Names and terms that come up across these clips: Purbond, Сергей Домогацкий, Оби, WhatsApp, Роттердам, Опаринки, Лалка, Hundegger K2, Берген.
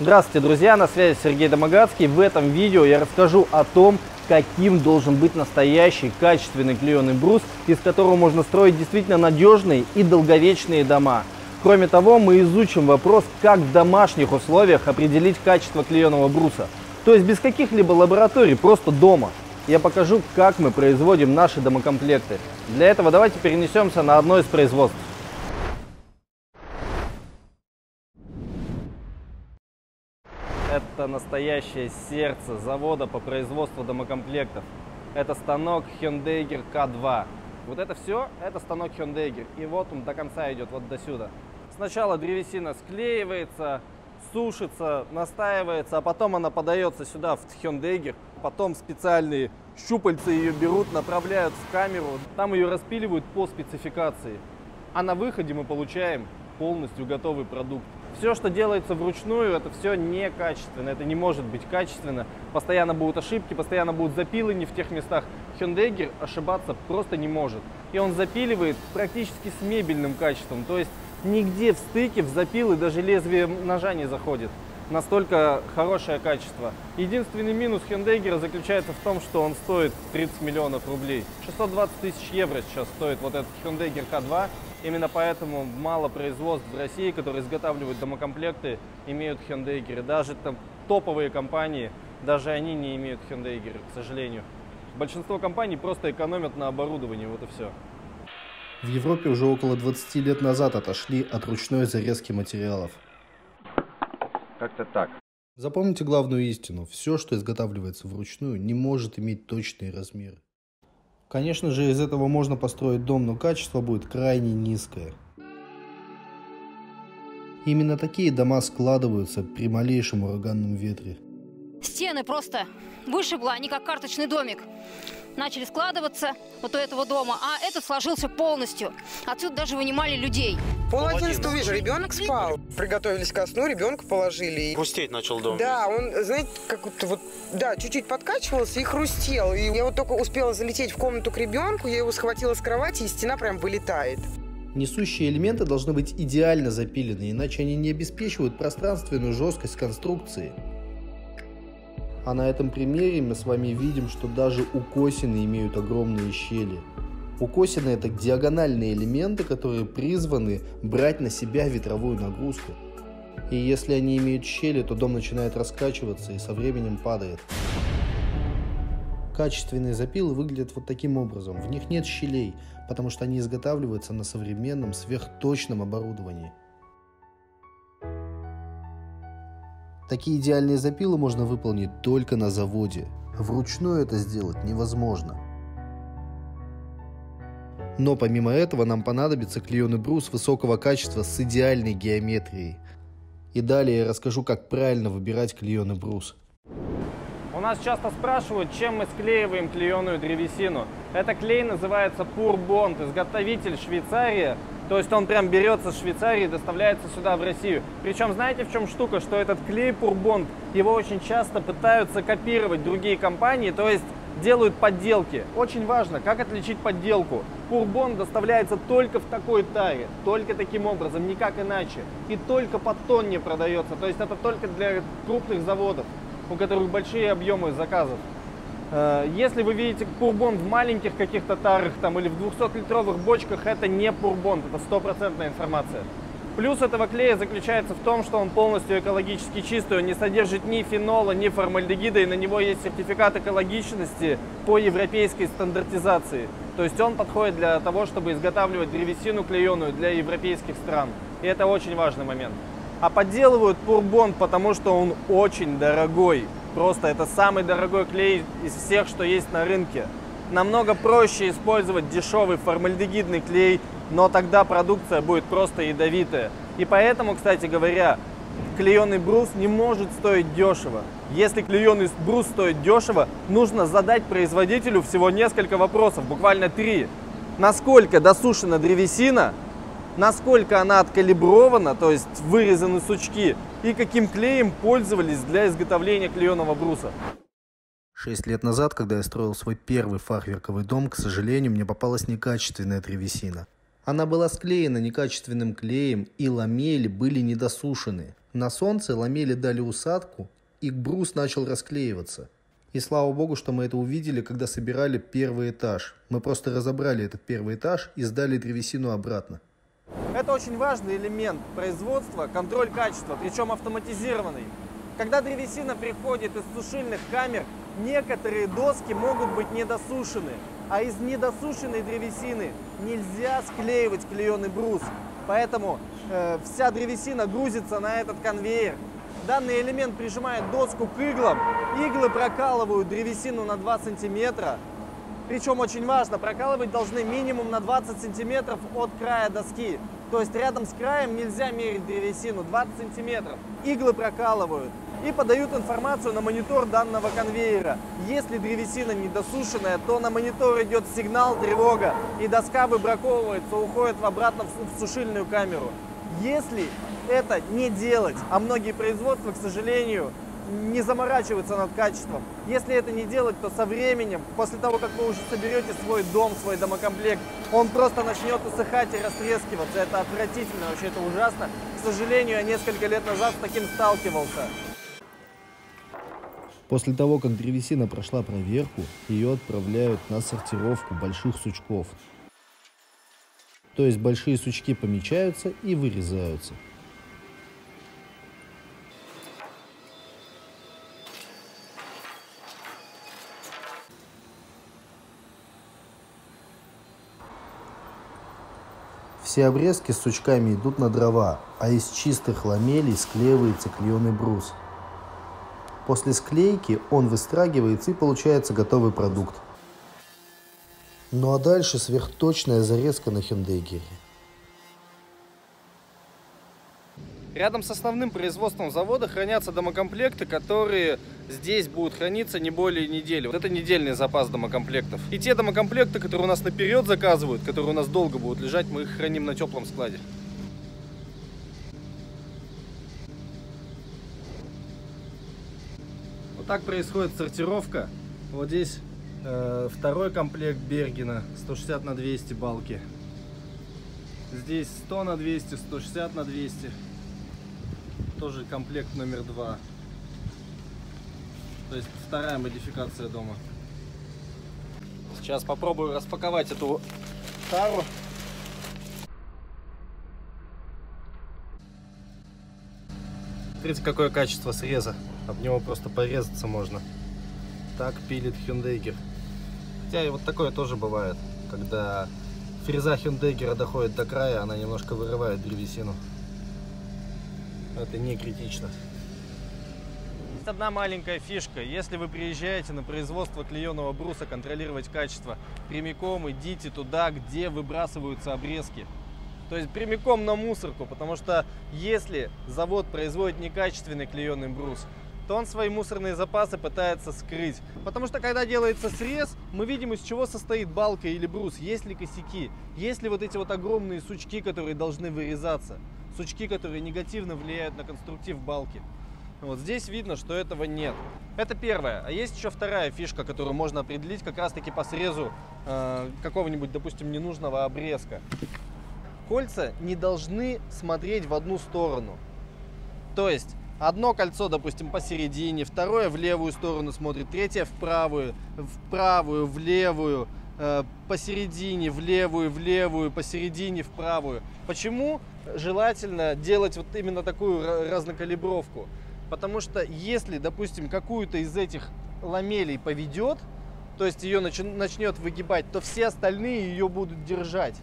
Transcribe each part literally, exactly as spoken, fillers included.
Здравствуйте, друзья! На связи Сергей Домогацкий. В этом видео я расскажу о том, каким должен быть настоящий качественный клееный брус, из которого можно строить действительно надежные и долговечные дома. Кроме того, мы изучим вопрос, как в домашних условиях определить качество клееного бруса. То есть без каких-либо лабораторий, просто дома. Я покажу, как мы производим наши домокомплекты. Для этого давайте перенесемся на одно из производств. Это настоящее сердце завода по производству домокомплектов. Это станок Hundegger ка два. Вот это все, это станок Hundegger. И вот он до конца идет, вот до сюда. Сначала древесина склеивается, сушится, настаивается, а потом она подается сюда, в Hundegger. Потом специальные щупальцы ее берут, направляют в камеру. Там ее распиливают по спецификации. А на выходе мы получаем полностью готовый продукт. Все, что делается вручную, это все некачественно, это не может быть качественно. Постоянно будут ошибки, постоянно будут запилы не в тех местах. Hundegger ошибаться просто не может. И он запиливает практически с мебельным качеством, то есть нигде в стыке, в запилы даже лезвие ножа не заходит. Настолько хорошее качество. Единственный минус Hundegger заключается в том, что он стоит тридцать миллионов рублей. шестьсот двадцать тысяч евро сейчас стоит вот этот Hundegger ка два. Именно поэтому мало производств в России, которые изготавливают домокомплекты, имеют Hundegger. Даже там топовые компании, даже они не имеют Hundegger, к сожалению. Большинство компаний просто экономят на оборудовании, вот и все. В Европе уже около двадцати лет назад отошли от ручной зарезки материалов. Как-то так. Запомните главную истину. Все, что изготавливается вручную, не может иметь точные размеры. Конечно же, из этого можно построить дом, но качество будет крайне низкое. Именно такие дома складываются при малейшем ураганном ветре. Стены просто вышибло, они как карточный домик. Начали складываться вот у этого дома, а этот сложился полностью. Отсюда даже вынимали людей. Пол одиннадцатого вижу, ребенок спал. Приготовились ко сну, ребенка положили. Хрустеть начал дом. Да, он, знаете, как будто вот, да, чуть-чуть подкачивался и хрустел. И я вот только успела залететь в комнату к ребенку, я его схватила с кровати, и стена прям вылетает. Несущие элементы должны быть идеально запилены, иначе они не обеспечивают пространственную жесткость конструкции. А на этом примере мы с вами видим, что даже укосины имеют огромные щели. Укосины – это диагональные элементы, которые призваны брать на себя ветровую нагрузку. И если они имеют щели, то дом начинает раскачиваться и со временем падает. Качественные запилы выглядят вот таким образом. В них нет щелей, потому что они изготавливаются на современном сверхточном оборудовании. Такие идеальные запилы можно выполнить только на заводе. Вручную это сделать невозможно. Но помимо этого нам понадобится клееный брус высокого качества с идеальной геометрией. И далее я расскажу, как правильно выбирать клееный брус. У нас часто спрашивают, чем мы склеиваем клееную древесину. Этот клей называется Purbond, изготовитель Швейцария. То есть он прям берется с Швейцарии и доставляется сюда, в Россию. Причем знаете, в чем штука? Что этот клей Purbond, его очень часто пытаются копировать другие компании, то есть делают подделки. Очень важно, как отличить подделку. Purbond доставляется только в такой таре, только таким образом, никак иначе. И только по тонне продается, то есть это только для крупных заводов, у которых большие объемы заказов. Если вы видите Purbond в маленьких каких-то тарах там, или в двухсотлитровых бочках, это не Purbond, это стопроцентная информация. Плюс этого клея заключается в том, что он полностью экологически чистый, он не содержит ни фенола, ни формальдегида, и на него есть сертификат экологичности по европейской стандартизации. То есть он подходит для того, чтобы изготавливать древесину клееную для европейских стран. И это очень важный момент. А подделывают Purbond, потому что он очень дорогой. Просто это самый дорогой клей из всех, что есть на рынке. Намного проще использовать дешевый формальдегидный клей, но тогда продукция будет просто ядовитая. И поэтому, кстати говоря, клееный брус не может стоить дешево. Если клееный брус стоит дешево, нужно задать производителю всего несколько вопросов, буквально три. Насколько досушена древесина, насколько она откалибрована, то есть вырезаны сучки, и каким клеем пользовались для изготовления клееного бруса. Шесть лет назад, когда я строил свой первый фахверковый дом, к сожалению, мне попалась некачественная древесина. Она была склеена некачественным клеем, и ламели были недосушены. На солнце ламели дали усадку, и брус начал расклеиваться. И слава богу, что мы это увидели, когда собирали первый этаж. Мы просто разобрали этот первый этаж и сдали древесину обратно. Это очень важный элемент производства, контроль качества, причем автоматизированный. Когда древесина приходит из сушильных камер, некоторые доски могут быть недосушены. А из недосушенной древесины нельзя склеивать клееный брус. Поэтому э, вся древесина грузится на этот конвейер. Данный элемент прижимает доску к иглам. Иглы прокалывают древесину на два сантиметра. Причем очень важно, прокалывать должны минимум на двадцать сантиметров от края доски. То есть рядом с краем нельзя мерить древесину, двадцать сантиметров. Иглы прокалывают и подают информацию на монитор данного конвейера. Если древесина недосушенная, то на монитор идет сигнал тревога, и доска выбраковывается, уходит в обратно в сушильную камеру. Если это не делать, а многие производства, к сожалению, не заморачиваются над качеством. Если это не делать, то со временем, после того, как вы уже соберете свой дом, свой домокомплект, он просто начнет усыхать и растрескиваться. Это отвратительно, вообще это ужасно. К сожалению, я несколько лет назад с таким сталкивался. После того, как древесина прошла проверку, ее отправляют на сортировку больших сучков. То есть большие сучки помечаются и вырезаются. Все обрезки с сучками идут на дрова, а из чистых ламелей склеивается клееный брус. После склейки он выстрагивается и получается готовый продукт. Ну а дальше сверхточная зарезка на Хундеггере. Рядом с основным производством завода хранятся домокомплекты, которые здесь будут храниться не более недели. Вот это недельный запас домокомплектов. И те домокомплекты, которые у нас наперед заказывают, которые у нас долго будут лежать, мы их храним на теплом складе. Вот так происходит сортировка. Вот здесь э, второй комплект Бергена, сто шестьдесят на двести балки. Здесь сто на двести, сто шестьдесят на двести. Тоже комплект номер два. То есть вторая модификация дома. Сейчас попробую распаковать эту тару. Смотрите, какое качество среза. Об него просто порезаться можно. Так пилит Hundegger. Хотя и вот такое тоже бывает, когда фреза Хундеггера доходит до края, она немножко вырывает древесину. Это не критично. Есть одна маленькая фишка. Если вы приезжаете на производство клееного бруса контролировать качество, прямиком идите туда, где выбрасываются обрезки. То есть прямиком на мусорку, потому что если завод производит некачественный клееный брус, то он свои мусорные запасы пытается скрыть. Потому что когда делается срез, мы видим, из чего состоит балка или брус, есть ли косяки, есть ли вот эти вот огромные сучки, которые должны вырезаться. Сучки, которые негативно влияют на конструктив балки. Вот здесь видно, что этого нет. Это первое. А есть еще вторая фишка, которую можно определить как раз-таки по срезу э, какого-нибудь, допустим, ненужного обрезка. Кольца не должны смотреть в одну сторону. То есть одно кольцо, допустим, посередине, второе в левую сторону смотрит, третье в правую, в правую, в левую, э, посередине, в левую, в левую, посередине, в правую. Почему? Желательно делать вот именно такую разнокалибровку, потому что если, допустим, какую-то из этих ламелей поведет, то есть ее начнет выгибать, то все остальные ее будут держать.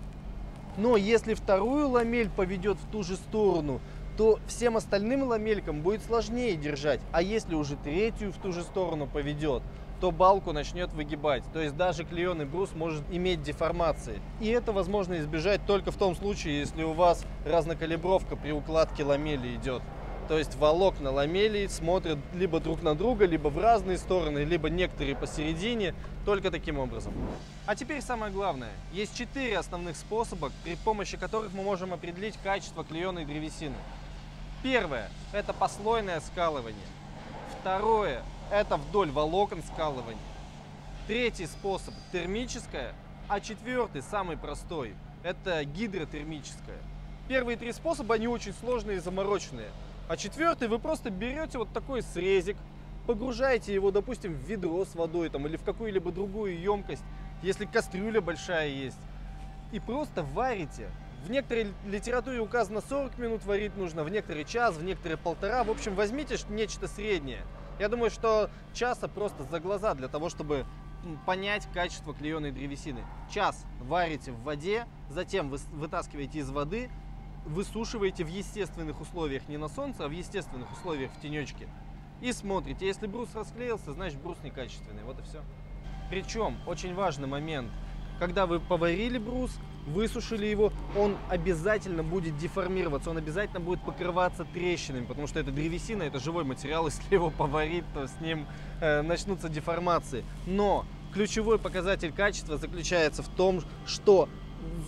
Но если вторую ламель поведет в ту же сторону, то всем остальным ламелькам будет сложнее держать, а если уже третью в ту же сторону поведет, то балку начнет выгибать. То есть даже клееный брус может иметь деформации. И это возможно избежать только в том случае, если у вас разнокалибровка при укладке ламели идет. То есть волокна ламелей смотрят либо друг на друга, либо в разные стороны, либо некоторые посередине, только таким образом. А теперь самое главное. Есть четыре основных способа, при помощи которых мы можем определить качество клееной древесины. Первое – это послойное скалывание. Второе – это вдоль волокон скалывания. Третий способ – термическое, а четвертый, самый простой, это гидротермическое. Первые три способа, они очень сложные и замороченные. А четвертый вы просто берете вот такой срезик, погружаете его, допустим, в ведро с водой там, или в какую-либо другую емкость, если кастрюля большая есть, и просто варите. В некоторой литературе указано сорок минут варить нужно, в некоторые час, в некоторые полтора. В общем, возьмите нечто среднее. Я думаю, что часа просто за глаза для того, чтобы понять качество клееной древесины. Час варите в воде, затем вы вытаскиваете из воды, высушиваете в естественных условиях, не на солнце, а в естественных условиях в тенечке. И смотрите, если брус расклеился, значит брус некачественный. Вот и все. Причем, очень важный момент, когда вы поварили брус, высушили его, он обязательно будет деформироваться, он обязательно будет покрываться трещинами, потому что это древесина, это живой материал, если его поварить, то с ним э, начнутся деформации. Но ключевой показатель качества заключается в том, что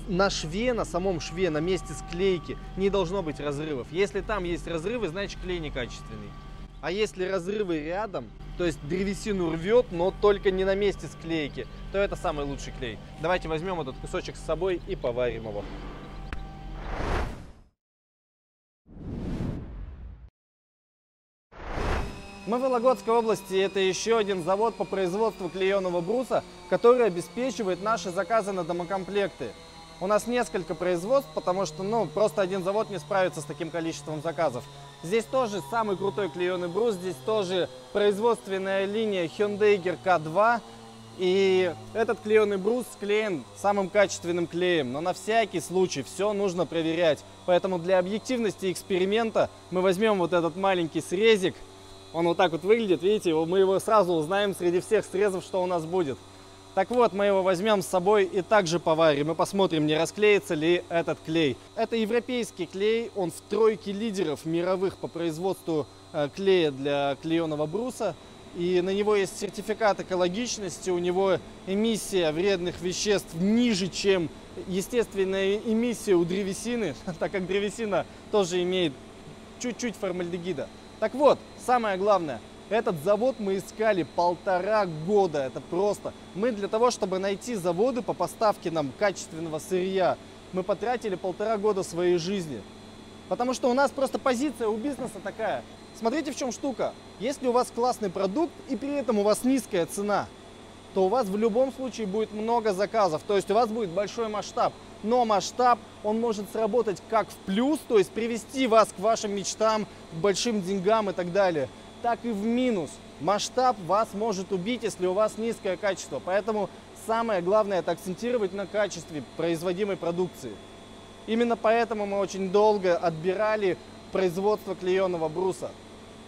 на шве, на самом шве, на месте склейки не должно быть разрывов. Если там есть разрывы, значит клей некачественный. А если разрывы рядом, то есть древесину рвет, но только не на месте склейки, то это самый лучший клей. Давайте возьмем этот кусочек с собой и поварим его. Мы в Вологодской области, это еще один завод по производству клееного бруса, который обеспечивает наши заказы на домокомплекты. У нас несколько производств, потому что ну, просто один завод не справится с таким количеством заказов. Здесь тоже самый крутой клееный брус, здесь тоже производственная линия Hundegger ка два. И этот клееный брус склеен самым качественным клеем, но на всякий случай все нужно проверять. Поэтому для объективности эксперимента мы возьмем вот этот маленький срезик. Он вот так вот выглядит, видите, мы его сразу узнаем среди всех срезов, что у нас будет. Так вот, мы его возьмем с собой и также поварим, и посмотрим, не расклеится ли этот клей. Это европейский клей, он в тройке лидеров мировых по производству клея для клееного бруса. И на него есть сертификат экологичности, у него эмиссия вредных веществ ниже, чем естественная эмиссия у древесины, так как древесина тоже имеет чуть-чуть формальдегида. Так вот, самое главное. Этот завод мы искали полтора года, это просто. Мы для того, чтобы найти заводы по поставке нам качественного сырья, мы потратили полтора года своей жизни. Потому что у нас просто позиция у бизнеса такая. Смотрите, в чем штука. Если у вас классный продукт и при этом у вас низкая цена, то у вас в любом случае будет много заказов, то есть у вас будет большой масштаб. Но масштаб, он может сработать как в плюс, то есть привести вас к вашим мечтам, к большим деньгам и так далее. Так и в минус. Масштаб вас может убить, если у вас низкое качество. Поэтому самое главное – это акцентировать на качестве производимой продукции. Именно поэтому мы очень долго отбирали производство клееного бруса.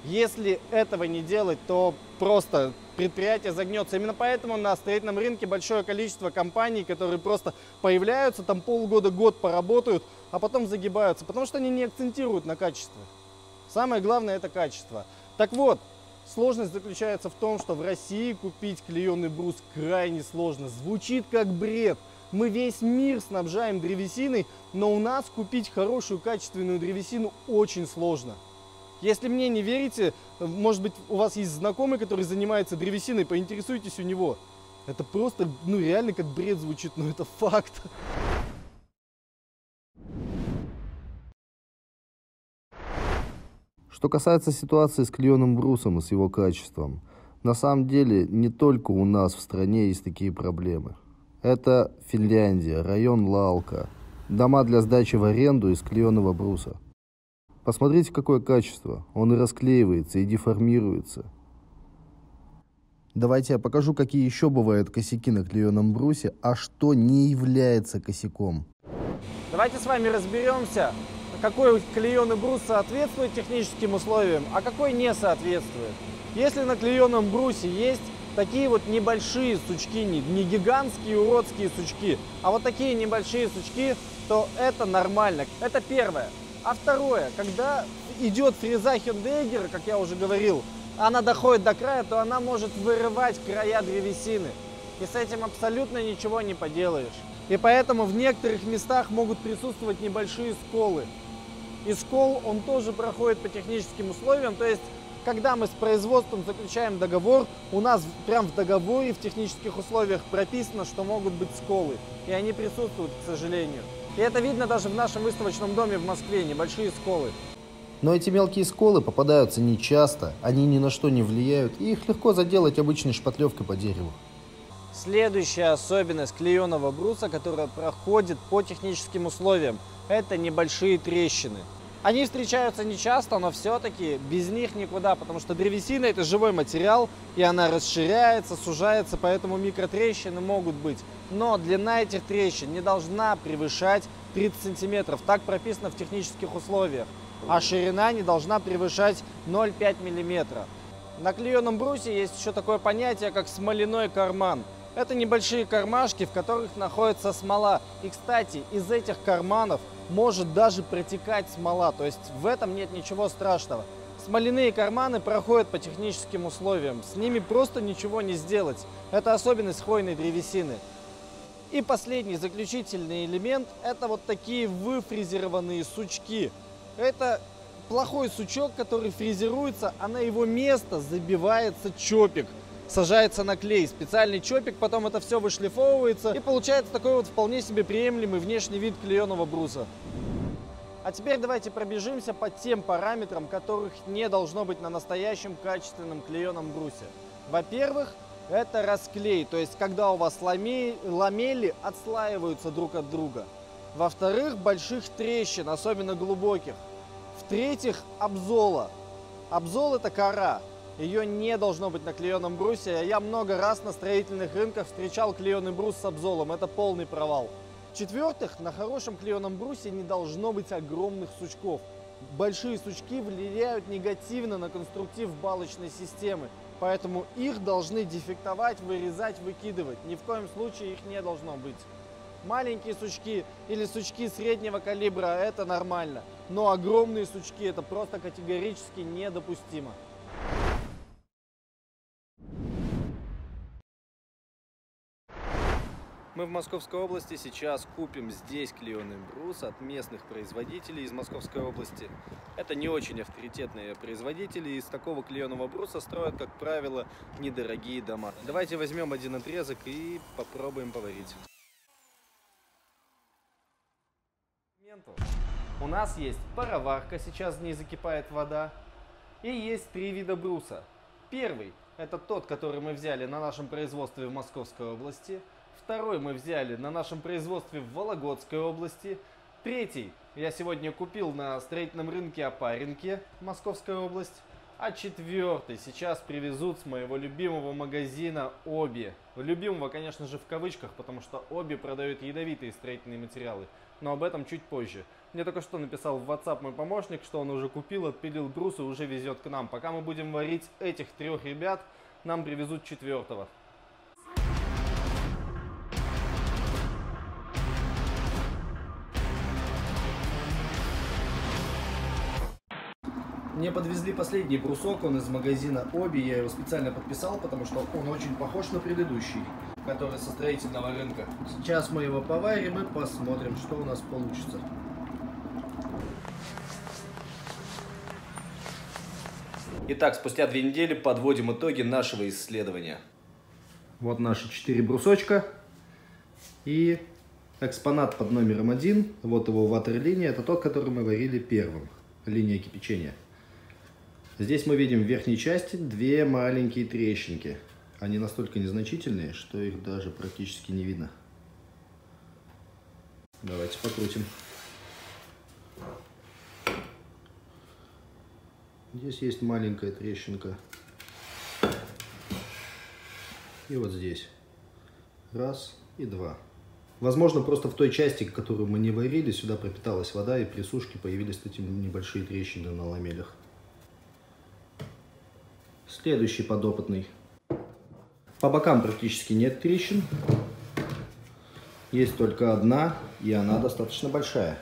Если этого не делать, то просто предприятие загнется. Именно поэтому на строительном рынке большое количество компаний, которые просто появляются, там полгода-год поработают, а потом загибаются, потому что они не акцентируют на качестве. Самое главное – это качество. Так вот, сложность заключается в том, что в России купить клееный брус крайне сложно. Звучит как бред. Мы весь мир снабжаем древесиной, но у нас купить хорошую качественную древесину очень сложно. Если мне не верите, может быть, у вас есть знакомый, который занимается древесиной, поинтересуйтесь у него. Это просто, ну реально как бред звучит, но это факт. Что касается ситуации с клееным брусом и с его качеством, на самом деле не только у нас в стране есть такие проблемы. Это Финляндия, район Лалка, дома для сдачи в аренду из клееного бруса. Посмотрите, какое качество, он и расклеивается, и деформируется. Давайте я покажу, какие еще бывают косяки на клееном брусе, а что не является косяком. Давайте с вами разберемся, какой клееный брус соответствует техническим условиям, а какой не соответствует. Если на клееном брусе есть такие вот небольшие сучки, не гигантские уродские сучки, а вот такие небольшие сучки, то это нормально. Это первое. А второе, когда идет фреза Hundegger, как я уже говорил, она доходит до края, то она может вырывать края древесины. И с этим абсолютно ничего не поделаешь. И поэтому в некоторых местах могут присутствовать небольшие сколы. И скол, он тоже проходит по техническим условиям, то есть, когда мы с производством заключаем договор, у нас прям в договоре, в технических условиях прописано, что могут быть сколы, и они присутствуют, к сожалению. И это видно даже в нашем выставочном доме в Москве, небольшие сколы. Но эти мелкие сколы попадаются нечасто, они ни на что не влияют, и их легко заделать обычной шпатлевкой по дереву. Следующая особенность клееного бруса, которая проходит по техническим условиям, это небольшие трещины. Они встречаются нечасто, но все-таки без них никуда, потому что древесина – это живой материал, и она расширяется, сужается, поэтому микротрещины могут быть. Но длина этих трещин не должна превышать тридцать сантиметров, так прописано в технических условиях, а ширина не должна превышать ноль целых пять десятых миллиметра. На клееном брусе есть еще такое понятие, как смоляной карман. Это небольшие кармашки, в которых находится смола. И, кстати, из этих карманов может даже протекать смола, то есть в этом нет ничего страшного. Смоляные карманы проходят по техническим условиям, с ними просто ничего не сделать. Это особенность хвойной древесины. И последний, заключительный элемент – это вот такие выфрезерованные сучки. Это плохой сучок, который фрезеруется, а на его место забивается чопик. Сажается на клей, специальный чопик, потом это все вышлифовывается, и получается такой вот вполне себе приемлемый внешний вид клееного бруса. А теперь давайте пробежимся по тем параметрам, которых не должно быть на настоящем качественном клееном брусе. Во-первых, это расклей, то есть когда у вас ламели, ламели отслаиваются друг от друга. Во-вторых, больших трещин, особенно глубоких. В-третьих, обзола. Обзол – это кора. Ее не должно быть на клееном брусе. Я много раз на строительных рынках встречал клееный брус с обзолом. Это полный провал. В-четвертых, на хорошем клееном брусе не должно быть огромных сучков. Большие сучки влияют негативно на конструктив балочной системы. Поэтому их должны дефектовать, вырезать, выкидывать. Ни в коем случае их не должно быть. Маленькие сучки или сучки среднего калибра – это нормально. Но огромные сучки – это просто категорически недопустимо. Мы в Московской области сейчас купим здесь клееный брус от местных производителей из Московской области. Это не очень авторитетные производители, из такого клееного бруса строят, как правило, недорогие дома. Давайте возьмем один отрезок и попробуем поварить. У нас есть пароварка, сейчас в ней закипает вода. И есть три вида бруса. Первый – это тот, который мы взяли на нашем производстве в Московской области. Второй мы взяли на нашем производстве в Вологодской области. Третий я сегодня купил на строительном рынке Опаринки, Московская область. А четвертый сейчас привезут с моего любимого магазина Оби. Любимого, конечно же, в кавычках, потому что Оби продают ядовитые строительные материалы. Но об этом чуть позже. Мне только что написал в WhatsApp мой помощник, что он уже купил, отпилил брус и уже везет к нам. Пока мы будем варить этих трех ребят, нам привезут четвертого. Мне подвезли последний брусок, он из магазина Оби, я его специально подписал, потому что он очень похож на предыдущий, который со строительного рынка. Сейчас мы его поварим и посмотрим, что у нас получится. Итак, спустя две недели подводим итоги нашего исследования. Вот наши четыре брусочка и экспонат под номером один, вот его ватерлиния, это тот, который мы варили первым, линия кипячения. Здесь мы видим в верхней части две маленькие трещинки. Они настолько незначительные, что их даже практически не видно. Давайте покрутим. Здесь есть маленькая трещинка. И вот здесь. Раз и два. Возможно, просто в той части, которую мы не варили, сюда пропиталась вода, и при сушке появились эти небольшие трещины на ламелях. Следующий подопытный. По бокам практически нет трещин. Есть только одна, и она достаточно большая.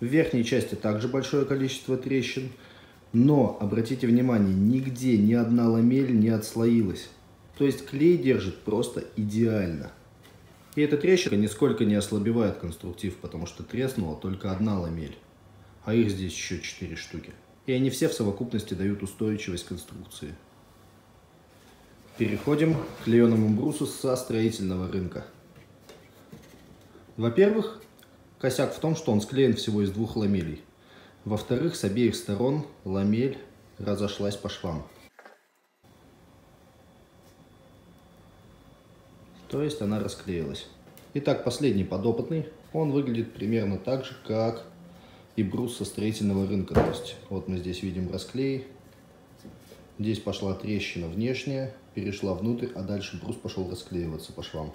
В верхней части также большое количество трещин. Но, обратите внимание, нигде ни одна ламель не отслоилась. То есть клей держит просто идеально. И эта трещина нисколько не ослабевает конструктив, потому что треснула только одна ламель. А их здесь еще четыре штуки. И они все в совокупности дают устойчивость конструкции. Переходим к клееному брусу со строительного рынка. Во-первых, Косяк в том, что он склеен всего из двух ламелей. Во-вторых, с обеих сторон ламель разошлась по швам. То есть она расклеилась. Итак, последний подопытный. Он выглядит примерно так же, как и брус со строительного рынка. То есть вот мы здесь видим расклей. Здесь пошла трещина внешняя, перешла внутрь, а дальше брус пошел расклеиваться по швам.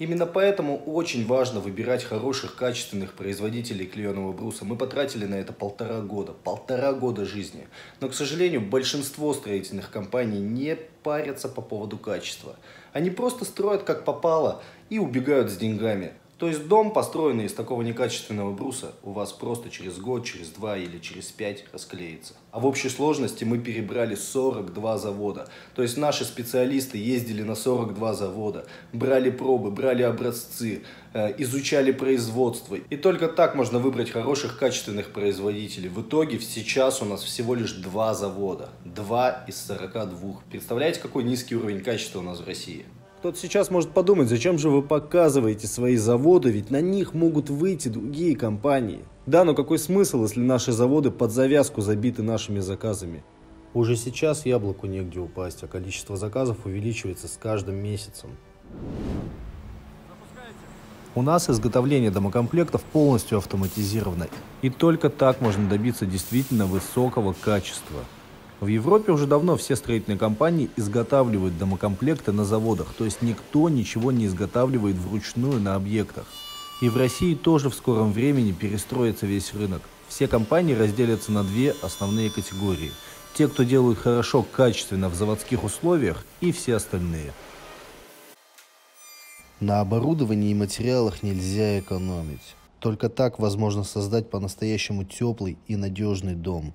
Именно поэтому очень важно выбирать хороших, качественных производителей клееного бруса. Мы потратили на это полтора года, полтора года жизни. Но, к сожалению, большинство строительных компаний не парятся по поводу качества. Они просто строят как попало и убегают с деньгами. То есть дом, построенный из такого некачественного бруса, у вас просто через год, через два или через пять расклеится. А в общей сложности мы перебрали сорок два завода. То есть наши специалисты ездили на сорок два завода, брали пробы, брали образцы, изучали производство. И только так можно выбрать хороших, качественных производителей. В итоге сейчас у нас всего лишь два завода. два из сорока двух. Представляете, какой низкий уровень качества у нас в России? Кто-то сейчас может подумать, зачем же вы показываете свои заводы, ведь на них могут выйти другие компании. Да, но какой смысл, если наши заводы под завязку забиты нашими заказами? Уже сейчас яблоку негде упасть, а количество заказов увеличивается с каждым месяцем. Запускайте. У нас изготовление домокомплектов полностью автоматизировано. И только так можно добиться действительно высокого качества. В Европе уже давно все строительные компании изготавливают домокомплекты на заводах, то есть никто ничего не изготавливает вручную на объектах. И в России тоже в скором времени перестроится весь рынок. Все компании разделятся на две основные категории. Те, кто делают хорошо, качественно в заводских условиях, и все остальные. На оборудовании и материалах нельзя экономить. Только так возможно создать по-настоящему теплый и надежный дом.